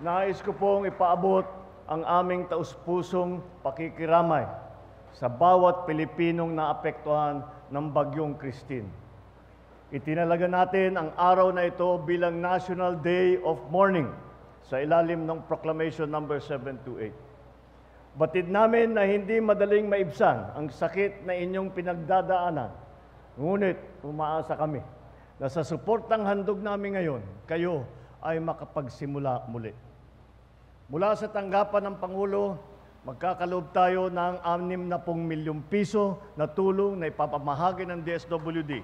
Nais ko pong ipaabot ang aming taus-pusong pakikiramay sa bawat Pilipinong naapektuhan ng Bagyong Kristine. Itinalaga natin ang araw na ito bilang National Day of Mourning sa ilalim ng Proclamation No. 7 to 8. Batid namin na hindi madaling maibsan ang sakit na inyong pinagdadaanan. Ngunit, umaasa kami na sa suportang handog namin ngayon, kayo ay makapagsimula muli. Mula sa tanggapan ng Pangulo, magkakaloob tayo ng 60 milyong piso na tulong na ipapamahagi ng DSWD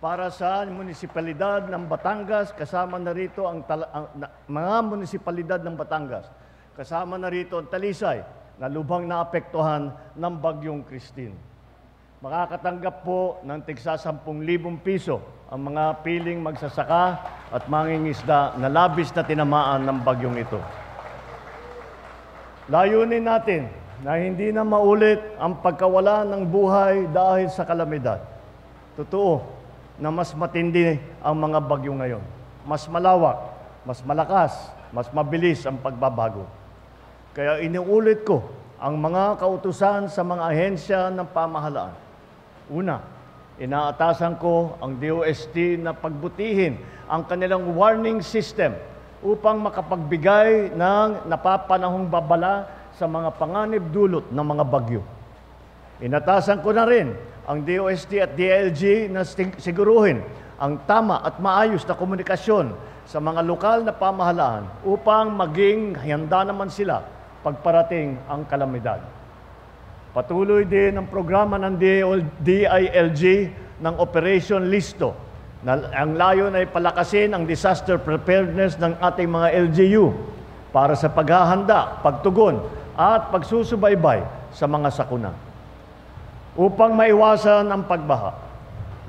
para sa munisipalidad ng Batangas, kasama na rito ang mga munisipalidad ng Batangas, kasama na rito ang Talisay na lubhang naapektuhan ng Bagyong Kristine. Makakatanggap po ng tigsa 10,000 piso ang mga piling magsasaka at mangingisda na labis na tinamaan ng bagyong ito. Layunin natin na hindi na maulit ang pagkawala ng buhay dahil sa kalamidad. Totoo na mas matindi ang mga bagyo ngayon. Mas malawak, mas malakas, mas mabilis ang pagbabago. Kaya iniulit ko ang mga kautusan sa mga ahensya ng pamahalaan. Una, inaatasan ko ang DOST na pagbutihin ang kanilang warning system upang makapagbigay ng napapanahong babala sa mga panganib dulot ng mga bagyo. Inatasan ko na rin ang DOST at DLG na siguruhin ang tama at maayos na komunikasyon sa mga lokal na pamahalaan upang maging handa naman sila pagparating ang kalamidad. Patuloy din ang programa ng DILG ng Operation Listo na ang layon ay palakasin ang disaster preparedness ng ating mga LGU para sa paghahanda, pagtugon at pagsusubaybay sa mga sakuna upang maiwasan ang pagbaha,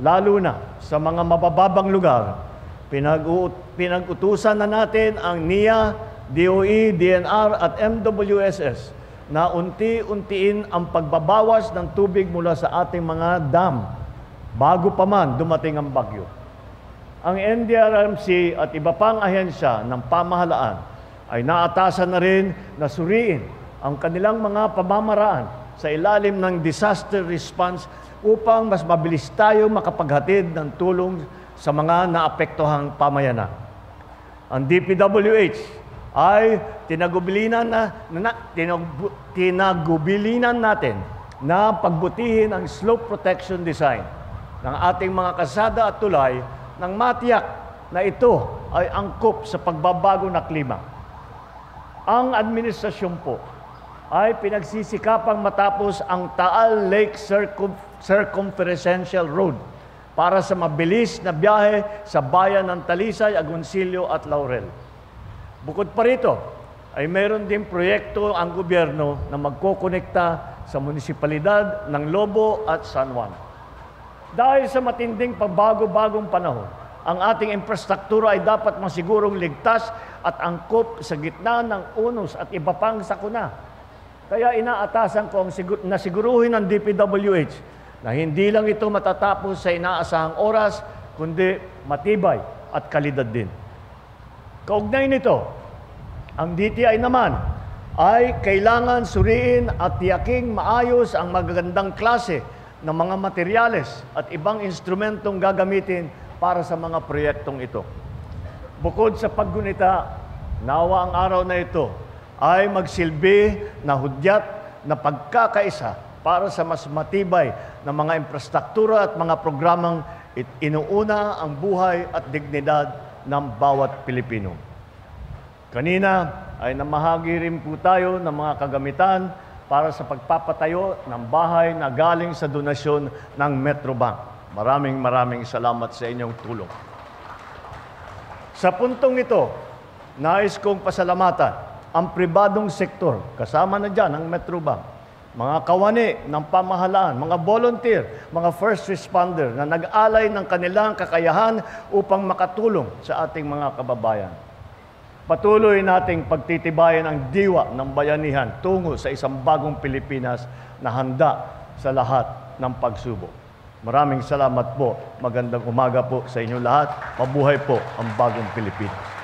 lalo na sa mga mabababang lugar. Pinag-utusan na natin ang NIA, DOE, DNR at MWSS na unti-untiin ang pagbabawas ng tubig mula sa ating mga dam bago pa man dumating ang bagyo. Ang NDRRMC at iba pang ahensya ng pamahalaan ay naatasan na rin na suriin ang kanilang mga pamamaraan sa ilalim ng disaster response upang mas mabilis tayo makapaghatid ng tulong sa mga naapektuhang pamayanan. Ang DPWH ay tinagubilinan natin na pagbutihin ang slope protection design ng ating mga kasada at tulay nang matiyak na ito ay angkop sa pagbabago na klima. Ang administrasyon po ay pinagsisikapang matapos ang Taal Lake Circumferential Road para sa mabilis na biyahe sa bayan ng Talisay, Agoncillo at Laurel. Bukod pa rito, ay mayroon din proyekto ang gobyerno na magkokonekta sa munisipalidad ng Lobo at San Juan. Dahil sa matinding pagbago-bagong panahon, ang ating infrastruktura ay dapat masigurong ligtas at angkop sa gitna ng unos at iba pang sakuna. Kaya inaatasan ko na siguruhin ng DPWH na hindi lang ito matatapos sa inaasahang oras, kundi matibay at kalidad din. Kaugnay nito, ang DTI naman ay kailangan suriin at tiyaking maayos ang magagandang klase ng mga materyales at ibang instrumentong gagamitin para sa mga proyektong ito. Bukod sa paggunita, nawa ang araw na ito ay magsilbi na hudyat na pagkakaisa para sa mas matibay na mga infrastruktura at mga programang inuuna ang buhay at dignidad ng bawat Pilipino. Kanina ay namahagi rin po tayo ng mga kagamitan para sa pagpapatayo ng bahay na galing sa donasyon ng Metrobank. Maraming salamat sa inyong tulong. Sa puntong ito, nais kong pasalamatan ang pribadong sektor, kasama na dyan ang Metrobank, mga kawani ng pamahalaan, mga volunteer, mga first responder na nag-alay ng kanilang kakayahan upang makatulong sa ating mga kababayan. Patuloy nating pagtitibayan ang diwa ng bayanihan tungo sa isang bagong Pilipinas na handa sa lahat ng pagsubok. Maraming salamat po. Magandang umaga po sa inyo lahat. Mabuhay po ang bagong Pilipinas.